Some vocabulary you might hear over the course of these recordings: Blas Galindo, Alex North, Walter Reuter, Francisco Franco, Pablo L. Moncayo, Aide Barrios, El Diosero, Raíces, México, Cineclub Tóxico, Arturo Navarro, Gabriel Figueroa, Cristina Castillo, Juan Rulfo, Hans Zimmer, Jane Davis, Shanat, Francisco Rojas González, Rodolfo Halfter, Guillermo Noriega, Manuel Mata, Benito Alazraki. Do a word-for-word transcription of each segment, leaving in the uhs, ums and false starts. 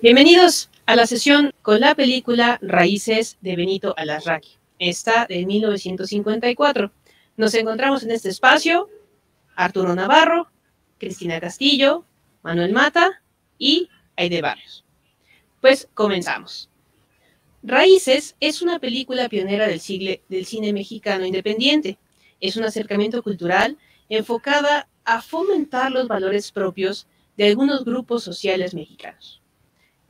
Bienvenidos a la sesión con la película Raíces de Benito Alazraki, esta de mil novecientos cincuenta y cuatro. Nos encontramos en este espacio Arturo Navarro, Cristina Castillo, Manuel Mata y Aide Barrios. Pues comenzamos. Raíces es una película pionera del, siglo, del cine mexicano independiente. Es un acercamiento cultural enfocada a fomentar los valores propios de algunos grupos sociales mexicanos.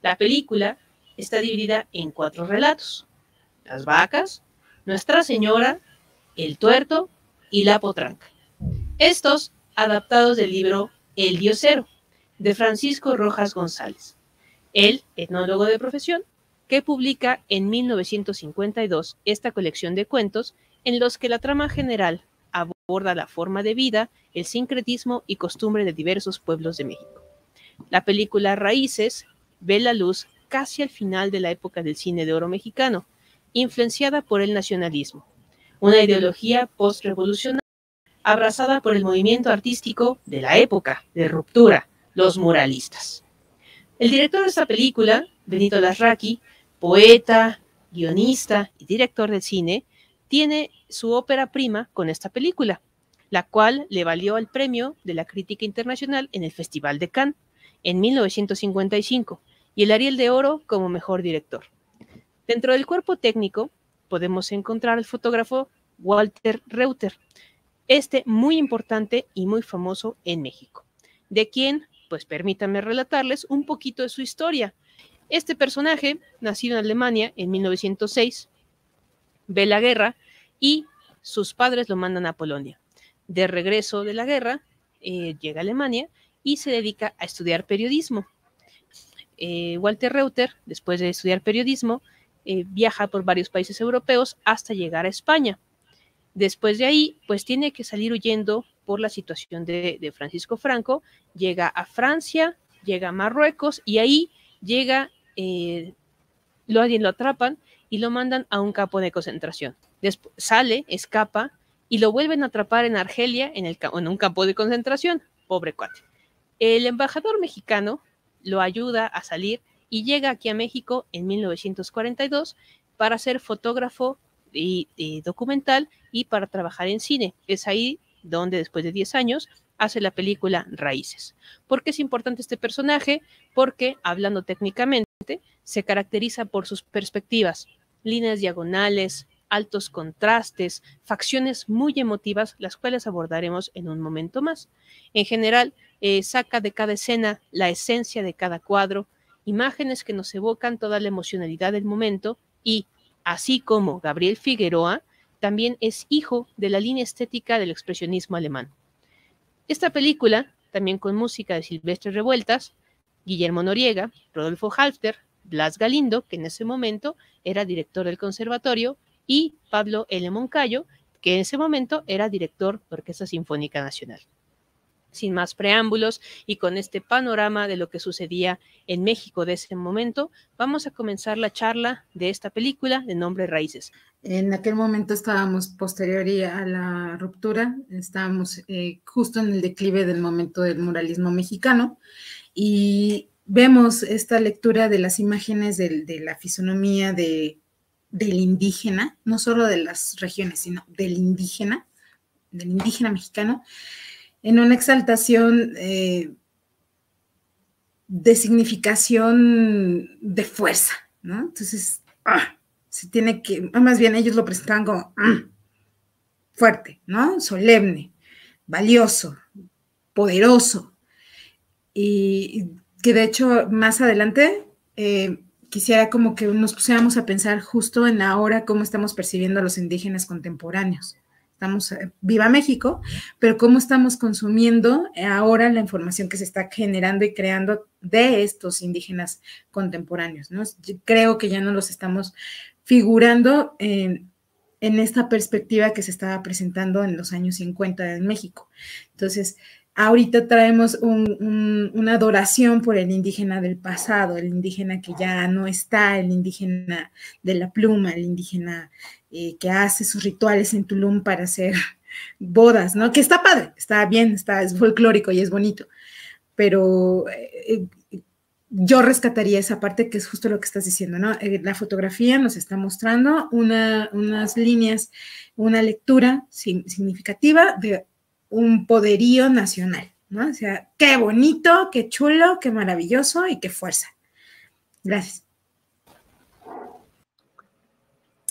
La película está dividida en cuatro relatos: Las vacas, Nuestra Señora, El tuerto y La potranca. Estos adaptados del libro El Diosero, de Francisco Rojas González, el etnólogo de profesión, que publica en mil novecientos cincuenta y dos esta colección de cuentos en los que la trama general aborda la forma de vida, el sincretismo y costumbre de diversos pueblos de México. La película Raíces ve la luz casi al final de la época del cine de oro mexicano, influenciada por el nacionalismo, una ideología postrevolucionaria abrazada por el movimiento artístico de la época de ruptura, los muralistas. El director de esta película, Benito Alazraki, poeta, guionista y director de cine, tiene su ópera prima con esta película, la cual le valió el premio de la crítica internacional en el Festival de Cannes en mil novecientos cincuenta y cinco y el Ariel de Oro como mejor director. Dentro del cuerpo técnico podemos encontrar al fotógrafo Walter Reuter, este muy importante y muy famoso en México, de quien, pues permítanme relatarles un poquito de su historia. Este personaje, nacido en Alemania en mil novecientos seis, ve la guerra y sus padres lo mandan a Polonia. De regreso de la guerra, eh, llega a Alemania y se dedica a estudiar periodismo. Eh, Walter Reuter, después de estudiar periodismo, eh, viaja por varios países europeos hasta llegar a España. Después de ahí, pues tiene que salir huyendo por la situación de, de Francisco Franco, llega a Francia, llega a Marruecos y ahí llega, eh, lo, lo atrapan y lo mandan a un campo de concentración. Después sale, escapa y lo vuelven a atrapar en Argelia, en, el, en un campo de concentración. Pobre cuate. El embajador mexicano lo ayuda a salir y llega aquí a México en mil novecientos cuarenta y dos para ser fotógrafo y, y documental y para trabajar en cine. Es ahí donde después de diez años hace la película Raíces. ¿Por qué es importante este personaje? Porque, hablando técnicamente, se caracteriza por sus perspectivas, líneas diagonales, altos contrastes, facciones muy emotivas, las cuales abordaremos en un momento más. En general, eh, saca de cada escena la esencia de cada cuadro, imágenes que nos evocan toda la emocionalidad del momento y, así como Gabriel Figueroa, también es hijo de la línea estética del expresionismo alemán. Esta película, también con música de Silvestre Revueltas, Guillermo Noriega, Rodolfo Halfter, Blas Galindo, que en ese momento era director del conservatorio, y Pablo L. Moncayo, que en ese momento era director de Orquesta Sinfónica Nacional. Sin más preámbulos y con este panorama de lo que sucedía en México de ese momento, vamos a comenzar la charla de esta película de nombre Raíces. En aquel momento estábamos posterior a la ruptura, estábamos eh, justo en el declive del momento del muralismo mexicano y vemos esta lectura de las imágenes de, de la fisonomía de, del indígena, no solo de las regiones, sino del indígena, del indígena mexicano, en una exaltación eh, de significación de fuerza, ¿no? Entonces, ah, se tiene que, más bien ellos lo presentaban como ah, fuerte, ¿no? Solemne, valioso, poderoso. Y que de hecho, más adelante, eh, quisiera como que nos pusiéramos a pensar justo en ahora cómo estamos percibiendo a los indígenas contemporáneos. Estamos, viva México, pero cómo estamos consumiendo ahora la información que se está generando y creando de estos indígenas contemporáneos, ¿no? Yo creo que ya no los estamos figurando en, en esta perspectiva que se estaba presentando en los años cincuenta en México. Entonces, ahorita traemos un, un, una adoración por el indígena del pasado, el indígena que ya no está, el indígena de la pluma, el indígena eh, que hace sus rituales en Tulum para hacer bodas, ¿no? Que está padre, está bien, está, es folclórico y es bonito, pero eh, yo rescataría esa parte que es justo lo que estás diciendo, ¿no? Eh, la fotografía nos está mostrando una, unas líneas, una lectura sin, significativa de un poderío nacional, ¿no? O sea, qué bonito, qué chulo, qué maravilloso y qué fuerza. Gracias.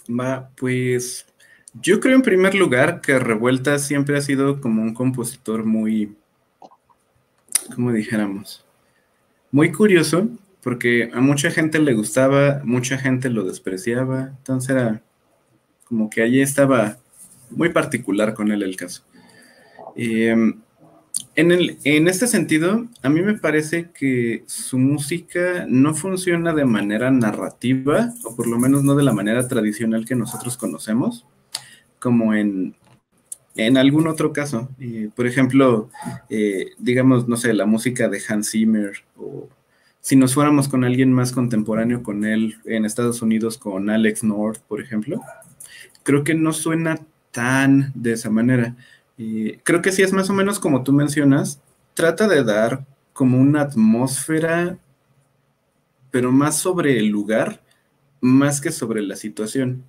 Va, pues yo creo en primer lugar que Revueltas siempre ha sido como un compositor muy, como dijéramos, muy curioso, porque a mucha gente le gustaba, mucha gente lo despreciaba, entonces era como que allí estaba muy particular con él el caso. Eh, en, el, en este sentido, a mí me parece que su música no funciona de manera narrativa, o por lo menos no de la manera tradicional que nosotros conocemos, como en... en algún otro caso, eh, por ejemplo, eh, digamos, no sé, la música de Hans Zimmer, o si nos fuéramos con alguien más contemporáneo con él en Estados Unidos, con Alex North, por ejemplo, creo que no suena tan de esa manera. Eh, creo que sí es más o menos como tú mencionas, trata de dar como una atmósfera, pero más sobre el lugar, más que sobre la situación.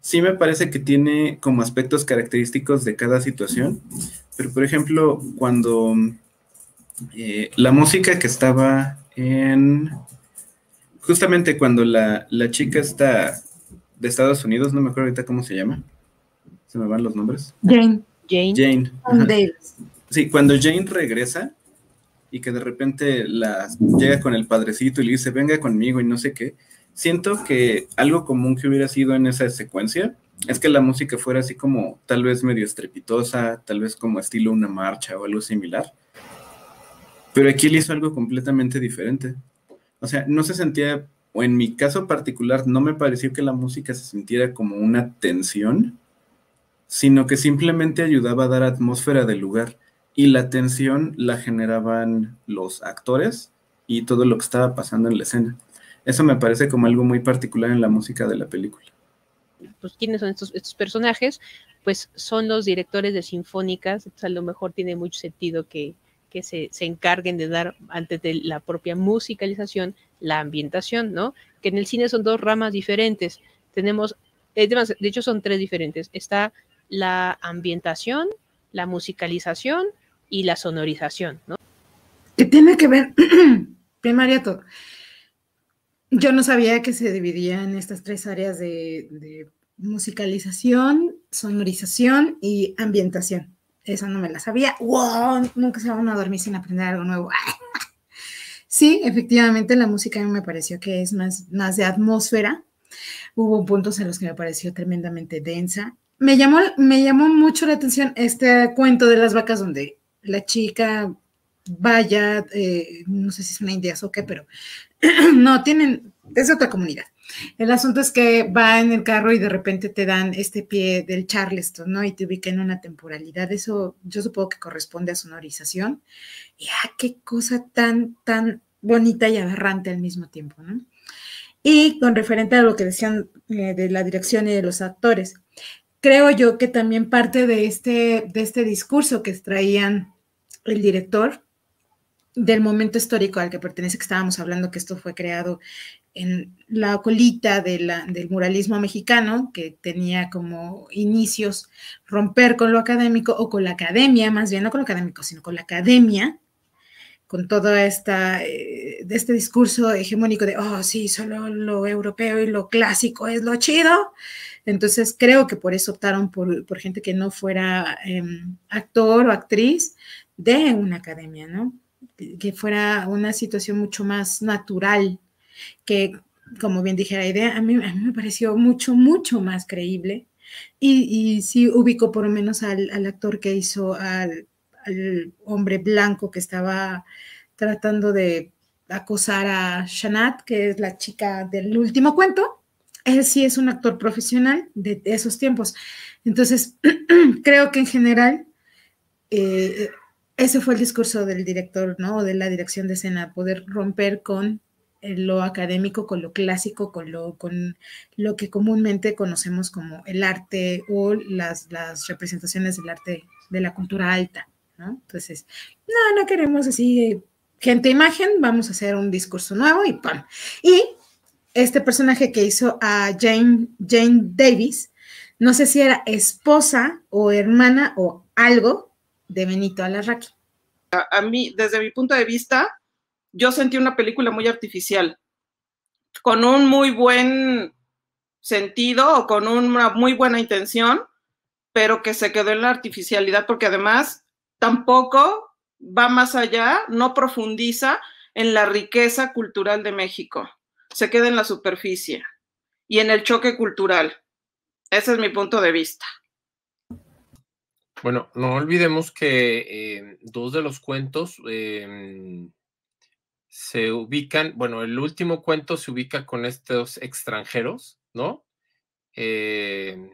Sí me parece que tiene como aspectos característicos de cada situación, pero por ejemplo, cuando eh, la música que estaba en... Justamente cuando la, la chica está de Estados Unidos, no me acuerdo ahorita cómo se llama, se me van los nombres. Jane. Jane. Jane. Jane Davis. Sí, cuando Jane regresa y que de repente la, llega con el padrecito y le dice, venga conmigo y no sé qué, siento que algo común que hubiera sido en esa secuencia es que la música fuera así como tal vez medio estrepitosa, tal vez como estilo una marcha o algo similar. Pero aquí él hizo algo completamente diferente. O sea, no se sentía, o en mi caso particular, no me pareció que la música se sintiera como una tensión, sino que simplemente ayudaba a dar atmósfera del lugar. Y la tensión la generaban los actores y todo lo que estaba pasando en la escena. Eso me parece como algo muy particular en la música de la película. Pues, ¿quiénes son estos, estos personajes? Pues son los directores de sinfónicas, entonces a lo mejor tiene mucho sentido que, que se, se encarguen de dar, antes de la propia musicalización, la ambientación, ¿no? Que en el cine son dos ramas diferentes. Tenemos, de hecho son tres diferentes. Está la ambientación, la musicalización y la sonorización, ¿no? Que tiene que ver, primaria todo. Yo no sabía que se dividía en estas tres áreas de, de musicalización, sonorización y ambientación. Eso no me la sabía. ¡Wow! Nunca se va uno a dormir sin aprender algo nuevo. Sí, efectivamente, la música a mí me pareció que es más, más de atmósfera. Hubo puntos en los que me pareció tremendamente densa. Me llamó, me llamó mucho la atención este cuento de las vacas donde la chica... vaya, eh, no sé si es una india o qué, pero no, tienen, es otra comunidad. El asunto es que va en el carro y de repente te dan este pie del Charleston, ¿no? Y te ubica en una temporalidad. Eso yo supongo que corresponde a sonorización. Y ah, qué cosa tan, tan bonita y aberrante al mismo tiempo, ¿no? Y con referente a lo que decían eh, de la dirección y de los actores, creo yo que también parte de este, de este discurso que traían el director del momento histórico al que pertenece, que estábamos hablando que esto fue creado en la colita de la, del muralismo mexicano, que tenía como inicios romper con lo académico, o con la academia, más bien, no con lo académico, sino con la academia, con todo esta, eh, este discurso hegemónico de, oh, sí, solo lo europeo y lo clásico es lo chido. Entonces, creo que por eso optaron por, por gente que no fuera eh, actor o actriz de una academia, ¿no? Que fuera una situación mucho más natural, que, como bien dije la idea, a mí, a mí me pareció mucho, mucho más creíble. Y, y sí ubicó por lo menos al, al actor que hizo al, al hombre blanco que estaba tratando de acosar a Shanat, que es la chica del último cuento. Él sí es un actor profesional de, de esos tiempos. Entonces, creo que en general... Eh, Ese fue el discurso del director, ¿no? O de la dirección de escena, poder romper con lo académico, con lo clásico, con lo, con lo que comúnmente conocemos como el arte o las, las representaciones del arte de la cultura alta, ¿no? Entonces, no, no queremos así gente-imagen, vamos a hacer un discurso nuevo y ¡pam! Y este personaje que hizo a Jane, Jane Davis, no sé si era esposa o hermana o algo de Benito Alazraki. A, a mí, desde mi punto de vista, yo sentí una película muy artificial, con un muy buen sentido o con una muy buena intención, pero que se quedó en la artificialidad, porque además tampoco va más allá, no profundiza en la riqueza cultural de México, se queda en la superficie y en el choque cultural. Ese es mi punto de vista. Bueno, no olvidemos que eh, dos de los cuentos eh, se ubican, bueno, el último cuento se ubica con estos extranjeros, ¿no? Eh,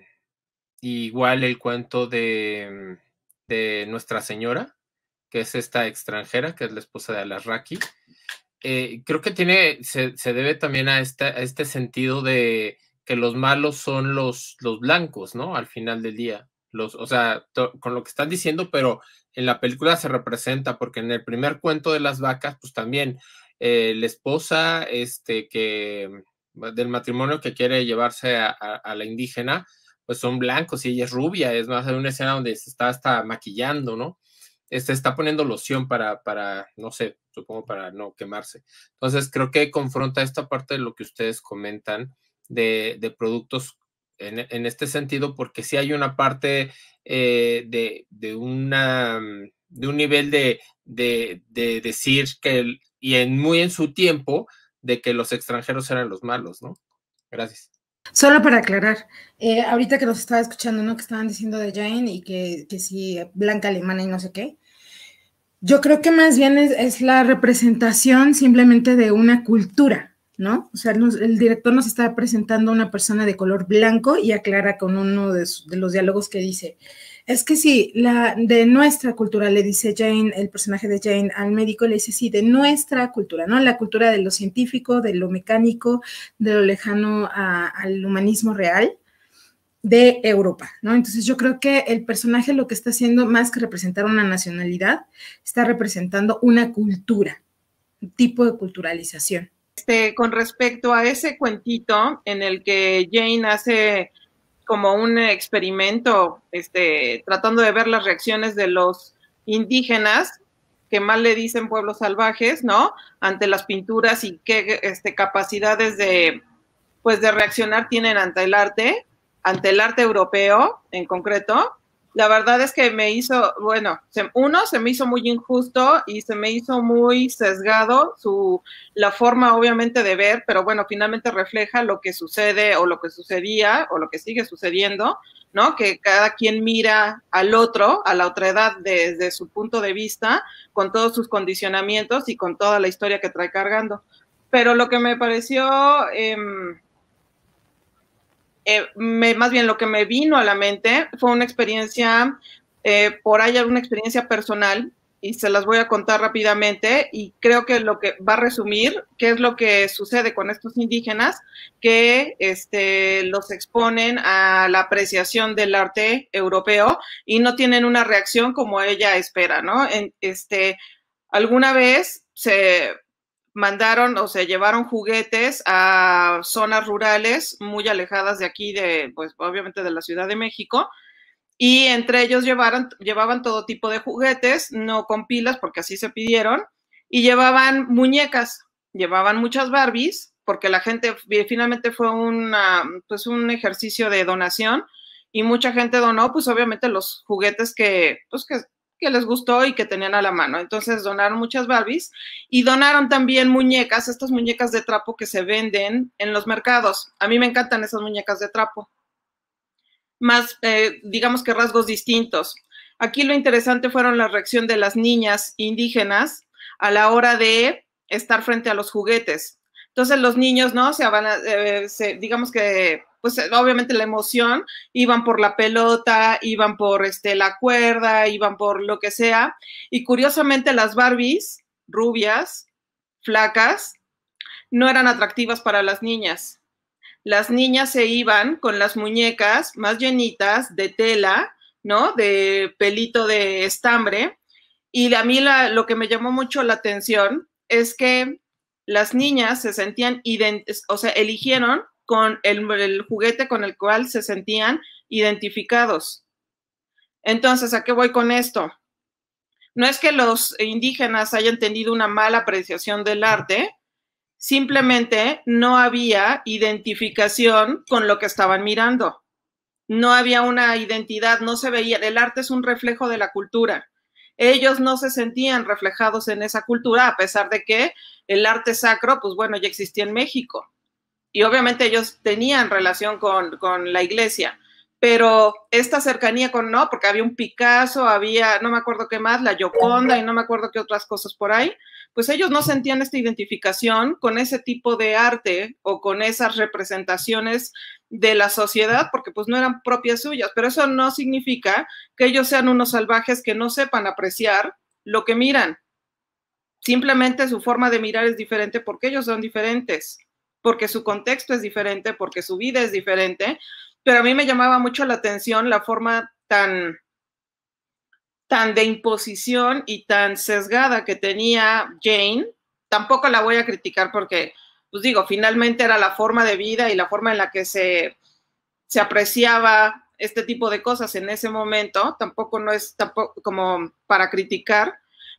igual el cuento de, de Nuestra Señora, que es esta extranjera, que es la esposa de Alazraki. Eh, creo que tiene, se, se debe también a, esta, a este sentido de que los malos son los, los blancos, ¿no? Al final del día. Los, o sea, to, con lo que están diciendo, pero en la película se representa, porque en el primer cuento de las vacas, pues también eh, la esposa este, que, del matrimonio que quiere llevarse a, a, a la indígena, pues son blancos y ella es rubia. Es más, hay una escena donde se está hasta maquillando, ¿no? Este, está poniendo loción para, para, no sé, supongo para no quemarse. Entonces, creo que confronta esta parte de lo que ustedes comentan de, de productos en, en este sentido, porque sí hay una parte eh, de, de, una, de un nivel de, de, de decir que, el, y en, muy en su tiempo, de que los extranjeros eran los malos, ¿no? Gracias. Solo para aclarar, eh, ahorita que nos estaba escuchando, ¿no? Que estaban diciendo de Jane y que, que sí, blanca alemana y no sé qué. Yo creo que más bien es, es la representación simplemente de una cultura, ¿no? O sea, nos, el director nos está presentando a una persona de color blanco y aclara con uno de, su, de los diálogos que dice, es que sí, la, de nuestra cultura, le dice Jane, el personaje de Jane al médico, le dice, sí, de nuestra cultura, ¿no? La cultura de lo científico, de lo mecánico, de lo lejano a, al humanismo real de Europa, ¿no? Entonces yo creo que el personaje lo que está haciendo, más que representar una nacionalidad, está representando una cultura, un tipo de culturalización. Este, con respecto a ese cuentito en el que Jane hace como un experimento, este, tratando de ver las reacciones de los indígenas, que mal le dicen pueblos salvajes, ¿no? Ante las pinturas y qué este, capacidades de, pues, de reaccionar tienen ante el arte, ante el arte europeo en concreto. La verdad es que me hizo, bueno, uno, se me hizo muy injusto y se me hizo muy sesgado su, la forma obviamente de ver, pero bueno, finalmente refleja lo que sucede o lo que sucedía o lo que sigue sucediendo, ¿no? Que cada quien mira al otro, a la otra edad desde su punto de vista, con todos sus condicionamientos y con toda la historia que trae cargando. Pero lo que me pareció... Eh, Eh, me, más bien lo que me vino a la mente fue una experiencia, eh, por ahí alguna experiencia personal, y se las voy a contar rápidamente, y creo que lo que va a resumir qué es lo que sucede con estos indígenas que este, los exponen a la apreciación del arte europeo y no tienen una reacción como ella espera, ¿no? En, este, alguna vez se... mandaron o se llevaron juguetes a zonas rurales muy alejadas de aquí, de, pues obviamente de la Ciudad de México, y entre ellos llevaron, llevaban todo tipo de juguetes, no con pilas porque así se pidieron, y llevaban muñecas, llevaban muchas Barbies, porque la gente finalmente fue una, pues un ejercicio de donación, y mucha gente donó pues obviamente los juguetes que, pues que que les gustó y que tenían a la mano. Entonces donaron muchas Barbies y donaron también muñecas, estas muñecas de trapo que se venden en los mercados. A mí me encantan esas muñecas de trapo. Más, eh, digamos que rasgos distintos. Aquí lo interesante fueron la reacción de las niñas indígenas a la hora de estar frente a los juguetes. Entonces los niños, ¿no? Se, eh, se, digamos que... pues obviamente la emoción, iban por la pelota, iban por este, la cuerda, iban por lo que sea, y curiosamente las Barbies, rubias, flacas, no eran atractivas para las niñas. Las niñas se iban con las muñecas más llenitas de tela, ¿no? De pelito de estambre, Y de a mí la, lo que me llamó mucho la atención es que las niñas se sentían, o sea, eligieron con el, el juguete con el cual se sentían identificados. Entonces, ¿a qué voy con esto? No es que los indígenas hayan tenido una mala apreciación del arte, simplemente no había identificación con lo que estaban mirando. No había una identidad, no se veía. El arte es un reflejo de la cultura. Ellos no se sentían reflejados en esa cultura, a pesar de que el arte sacro, pues bueno, ya existía en México. Y obviamente ellos tenían relación con, con la iglesia, pero esta cercanía con, no, porque había un Picasso, había, no me acuerdo qué más, la Gioconda y no me acuerdo qué otras cosas por ahí, pues ellos no sentían esta identificación con ese tipo de arte o con esas representaciones de la sociedad, porque pues no eran propias suyas, pero eso no significa que ellos sean unos salvajes que no sepan apreciar lo que miran. Simplemente su forma de mirar es diferente porque ellos son diferentes, porque su contexto es diferente, porque su vida es diferente, pero a mí me llamaba mucho la atención la forma tan, tan de imposición y tan sesgada que tenía Jane. Tampoco la voy a criticar porque, pues digo, finalmente era la forma de vida y la forma en la que se, se apreciaba este tipo de cosas en ese momento. Tampoco no es tampoco como para criticar,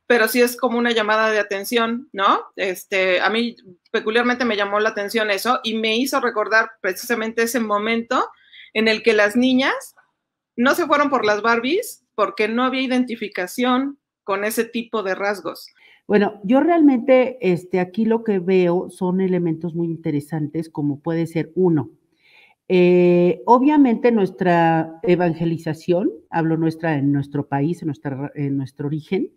pero sí es como una llamada de atención, ¿no? Este, a mí peculiarmente me llamó la atención eso y me hizo recordar precisamente ese momento en el que las niñas no se fueron por las Barbies porque no había identificación con ese tipo de rasgos. Bueno, yo realmente este, aquí lo que veo son elementos muy interesantes, como puede ser uno. Eh, obviamente nuestra evangelización, hablo nuestra en nuestro país, en, nuestra, en nuestro origen,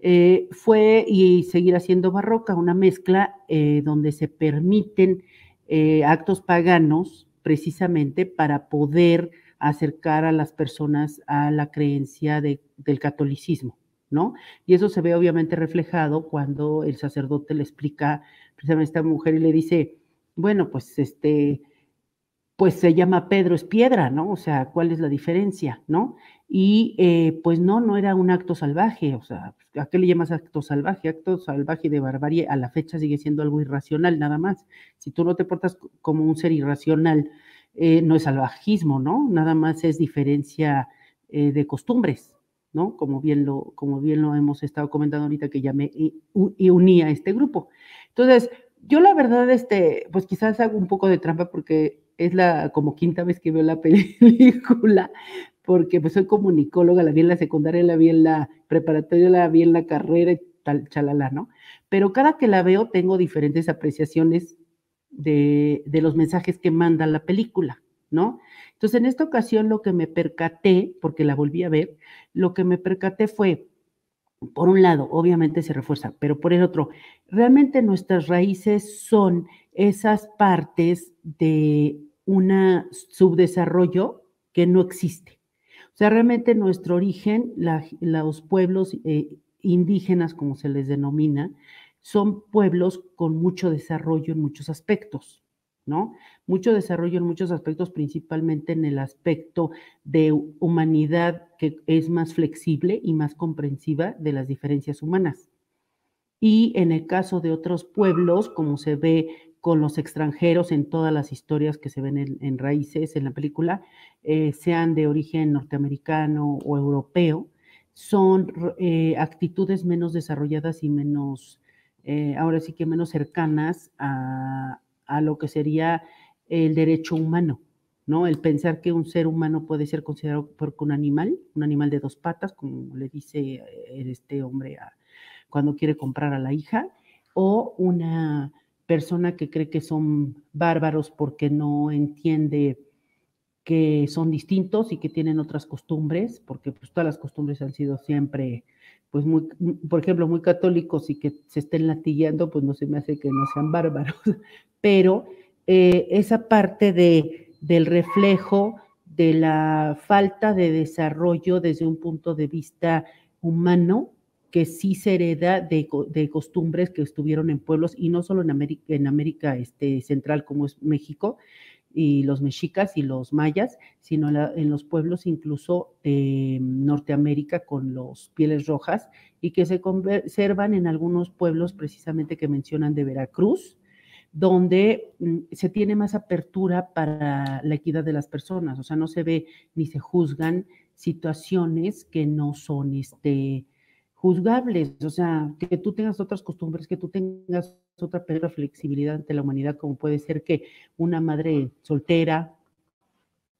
Eh, fue y seguirá siendo barroca, una mezcla eh, donde se permiten eh, actos paganos precisamente para poder acercar a las personas a la creencia de, del catolicismo, ¿no? Y eso se ve obviamente reflejado cuando el sacerdote le explica precisamente a esta mujer y le dice, bueno, pues este, pues se llama Pedro, es piedra, ¿no? O sea, ¿cuál es la diferencia, no? Y eh, pues no, no era un acto salvaje, o sea, ¿a qué le llamas acto salvaje? Acto salvaje de barbarie a la fecha sigue siendo algo irracional nada más. Si tú no te portas como un ser irracional, eh, no es salvajismo, ¿no? Nada más es diferencia eh, de costumbres, ¿no? Como bien, lo, como bien lo hemos estado comentando ahorita que ya me uní a este grupo. Entonces, yo la verdad, este, pues quizás hago un poco de trampa porque es la como quinta vez que veo la película, porque pues soy comunicóloga, la vi en la secundaria, la vi en la preparatoria, la vi en la carrera y tal, chalala, ¿no? Pero cada que la veo tengo diferentes apreciaciones de, de los mensajes que manda la película, ¿no? Entonces, en esta ocasión lo que me percaté, porque la volví a ver, lo que me percaté fue, por un lado, obviamente se refuerza, pero por el otro, realmente nuestras raíces son esas partes de un subdesarrollo que no existe. O sea, realmente nuestro origen, la, los pueblos eh, indígenas, como se les denomina, son pueblos con mucho desarrollo en muchos aspectos, ¿no? Mucho desarrollo en muchos aspectos, principalmente en el aspecto de humanidad que es más flexible y más comprensiva de las diferencias humanas. Y en el caso de otros pueblos, como se ve con los extranjeros en todas las historias que se ven en, en Raíces, en la película, eh, sean de origen norteamericano o europeo, son eh, actitudes menos desarrolladas y menos, eh, ahora sí que menos cercanas a, a lo que sería el derecho humano, ¿no? El pensar que un ser humano puede ser considerado porque un animal, un animal de dos patas, como le dice este hombre a, cuando quiere comprar a la hija, o una persona que cree que son bárbaros porque no entiende que son distintos y que tienen otras costumbres, porque pues todas las costumbres han sido siempre, pues muy, por ejemplo, muy católicos y que se estén latillando, pues no se me hace que no sean bárbaros. Pero eh, esa parte de, del reflejo de la falta de desarrollo desde un punto de vista humano, que sí se hereda de, de costumbres que estuvieron en pueblos, y no solo en América, en América este, Central, como es México, y los mexicas y los mayas, sino la, en los pueblos incluso de Norteamérica con los pieles rojas, y que se conservan en algunos pueblos precisamente que mencionan de Veracruz, donde se tiene más apertura para la equidad de las personas, o sea, no se ve ni se juzgan situaciones que no son este, juzgables, o sea, que tú tengas otras costumbres, que tú tengas otra flexibilidad ante la humanidad, como puede ser que una madre soltera,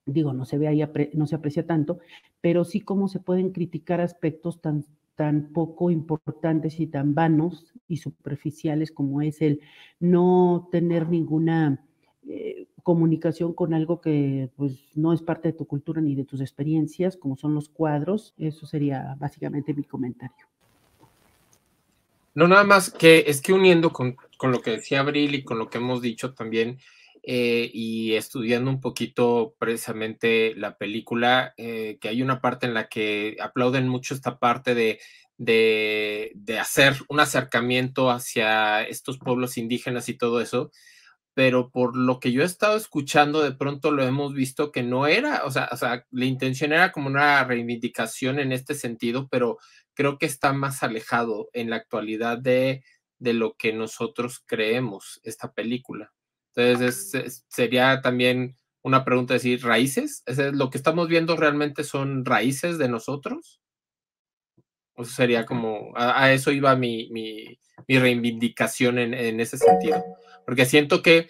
digo, no se ve ahí, no se aprecia tanto, pero sí cómo se pueden criticar aspectos tan tan poco importantes y tan vanos y superficiales como es el no tener ninguna eh, comunicación con algo que pues no es parte de tu cultura ni de tus experiencias, como son los cuadros. Eso sería básicamente mi comentario. No, nada más que es que uniendo con, con lo que decía Abril y con lo que hemos dicho también, Eh, y estudiando un poquito precisamente la película, eh, que hay una parte en la que aplauden mucho esta parte de, de, de hacer un acercamiento hacia estos pueblos indígenas y todo eso, pero por lo que yo he estado escuchando, de pronto lo hemos visto que no era, o sea, o sea la intención era como una reivindicación en este sentido, pero creo que está más alejado en la actualidad de, de lo que nosotros creemos esta película. Entonces, es, es, sería también una pregunta de decir, ¿raíces? ¿Es, es, ¿Lo que estamos viendo realmente son raíces de nosotros? O sea, sería como, a, a eso iba mi, mi, mi reivindicación en, en ese sentido. Porque siento que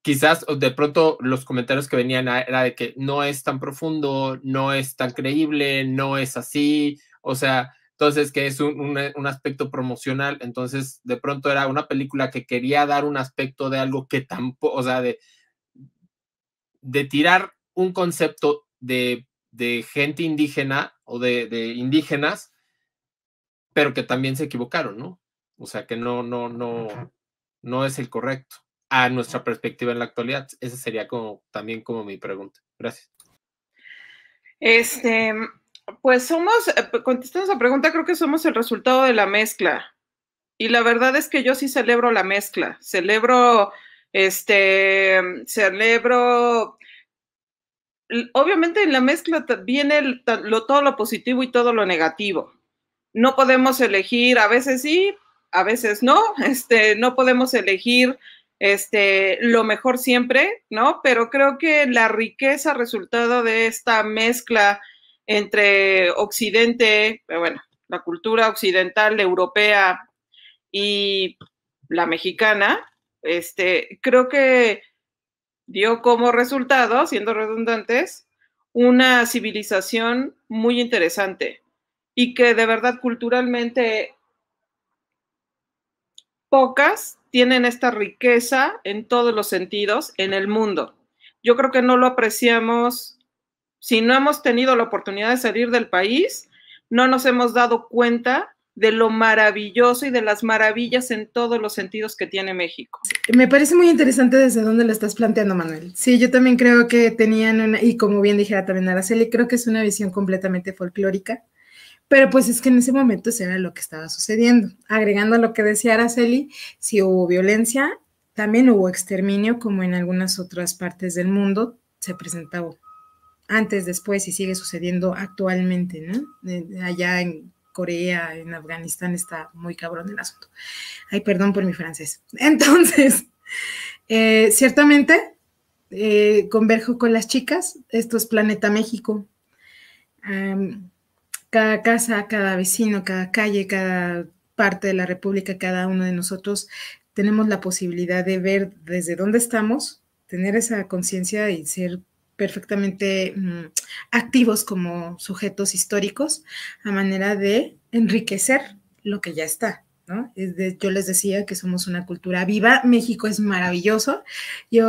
quizás de pronto los comentarios que venían era de que no es tan profundo, no es tan creíble, no es así, o sea, entonces que es un, un, un aspecto promocional, entonces de pronto era una película que quería dar un aspecto de algo que tampoco, o sea, de, de tirar un concepto de, de gente indígena o de, de indígenas, pero que también se equivocaron, ¿no? O sea, que no, no, no, no es el correcto a nuestra perspectiva en la actualidad. Esa sería como, también como mi pregunta. Gracias. Este... Pues somos, contestando esa pregunta, creo que somos el resultado de la mezcla. Y la verdad es que yo sí celebro la mezcla. Celebro, este, celebro... Obviamente en la mezcla viene el, lo, todo lo positivo y todo lo negativo. No podemos elegir, a veces sí, a veces no. Este, no podemos elegir este, lo mejor siempre, ¿no? Pero creo que la riqueza resultado de esta mezcla entre Occidente, bueno, la cultura occidental, europea y la mexicana, este, creo que dio como resultado, siendo redundantes, una civilización muy interesante y que de verdad culturalmente pocas tienen esta riqueza en todos los sentidos en el mundo. Yo creo que no lo apreciamos. Si no hemos tenido la oportunidad de salir del país, no nos hemos dado cuenta de lo maravilloso y de las maravillas en todos los sentidos que tiene México. Me parece muy interesante desde dónde lo estás planteando, Manuel. Sí, yo también creo que tenían una, y como bien dijera también Araceli, creo que es una visión completamente folclórica, pero pues es que en ese momento eso era lo que estaba sucediendo. Agregando a lo que decía Araceli, si hubo violencia, también hubo exterminio, como en algunas otras partes del mundo se presentaba antes, después y sigue sucediendo actualmente, ¿no? Allá en Corea, en Afganistán está muy cabrón el asunto. Ay, perdón por mi francés. Entonces, eh, ciertamente eh, converjo con las chicas, esto es Planeta México. Um, cada casa, cada vecino, cada calle, cada parte de la República, cada uno de nosotros tenemos la posibilidad de ver desde dónde estamos, tener esa conciencia y ser perfectamente mmm, activos como sujetos históricos a manera de enriquecer lo que ya está, ¿no? Es de, yo les decía que somos una cultura viva, México es maravilloso, yo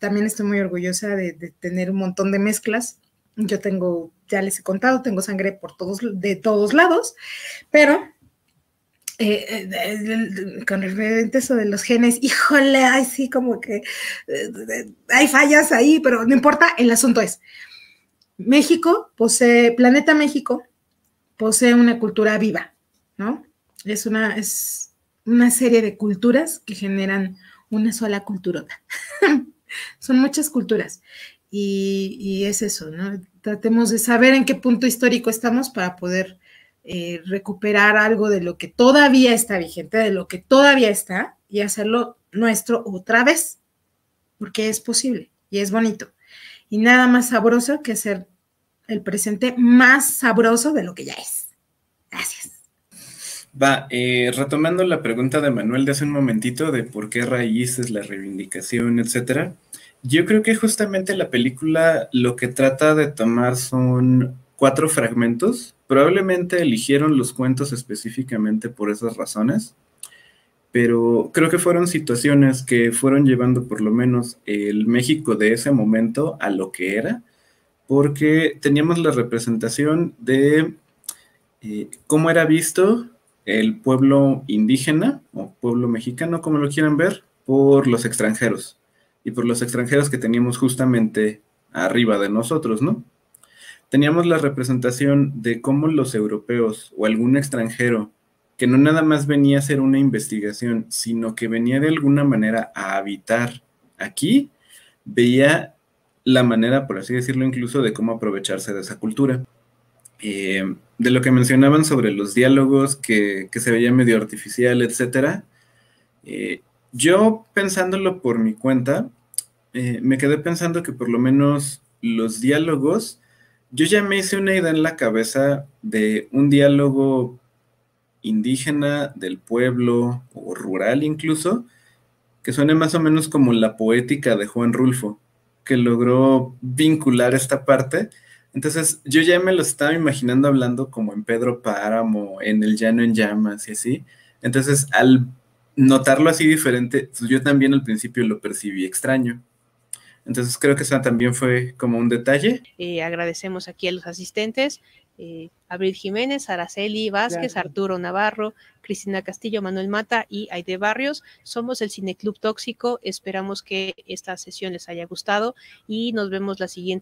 también estoy muy orgullosa de, de tener un montón de mezclas, yo tengo, ya les he contado, tengo sangre por todos, de todos lados, pero Eh, eh, eh, con referente eso de los genes, híjole, ay sí, como que eh, eh, hay fallas ahí, pero no importa, el asunto es, México posee, Planeta México posee una cultura viva, ¿no? Es una, es una serie de culturas que generan una sola culturota. son muchas culturas. Y, y es eso, ¿no? Tratemos de saber en qué punto histórico estamos para poder eh, recuperar algo de lo que todavía está vigente, de lo que todavía está, y hacerlo nuestro otra vez, porque es posible y es bonito. Y nada más sabroso que hacer el presente más sabroso de lo que ya es. Gracias. Va, eh, retomando la pregunta de Manuel de hace un momentito de por qué raíces, la reivindicación, etcétera. Yo creo que justamente la película lo que trata de tomar son cuatro fragmentos. Probablemente eligieron los cuentos específicamente por esas razones, pero creo que fueron situaciones que fueron llevando por lo menos el México de ese momento a lo que era, porque teníamos la representación de eh, cómo era visto el pueblo indígena o pueblo mexicano, como lo quieran ver, por los extranjeros. Y por los extranjeros que teníamos justamente arriba de nosotros, ¿no? Teníamos la representación de cómo los europeos o algún extranjero que no nada más venía a hacer una investigación, sino que venía de alguna manera a habitar aquí, veía la manera, por así decirlo, incluso de cómo aprovecharse de esa cultura. Eh, de lo que mencionaban sobre los diálogos, que, que se veía medio artificial, etcétera, eh, yo, pensándolo por mi cuenta, eh, me quedé pensando que por lo menos los diálogos, yo ya me hice una idea en la cabeza de un diálogo indígena del pueblo, o rural incluso, que suene más o menos como la poética de Juan Rulfo, que logró vincular esta parte. Entonces, yo ya me lo estaba imaginando hablando como en Pedro Páramo, en El Llano en Llamas y así. Entonces, al notarlo así diferente, yo también al principio lo percibí extraño. Entonces creo que eso también fue como un detalle. Eh, agradecemos aquí a los asistentes, eh, Abril Jiménez, Araceli Vázquez, claro. Arturo Navarro, Cristina Castillo, Manuel Mata y Aide Barrios. Somos el Cineclub Tóxico, esperamos que esta sesión les haya gustado y nos vemos la siguiente semana.